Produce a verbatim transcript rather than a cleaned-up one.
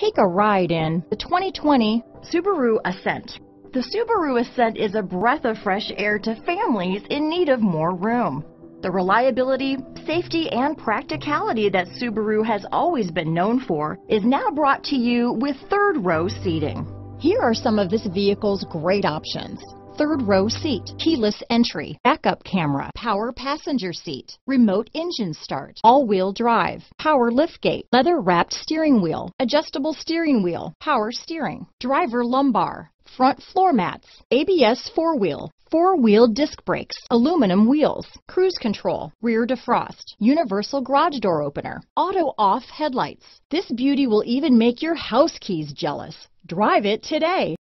Take a ride in the twenty twenty Subaru Ascent. The Subaru Ascent is a breath of fresh air to families in need of more room. The reliability, safety, and practicality that Subaru has always been known for is now brought to you with third-row seating. Here are some of this vehicle's great options: third row seat, keyless entry, backup camera, power passenger seat, remote engine start, all-wheel drive, power liftgate, leather-wrapped steering wheel, adjustable steering wheel, power steering, driver lumbar, front floor mats, A B S four-wheel, four-wheel disc brakes, aluminum wheels, cruise control, rear defrost, universal garage door opener, auto-off headlights. This beauty will even make your house keys jealous. Drive it today.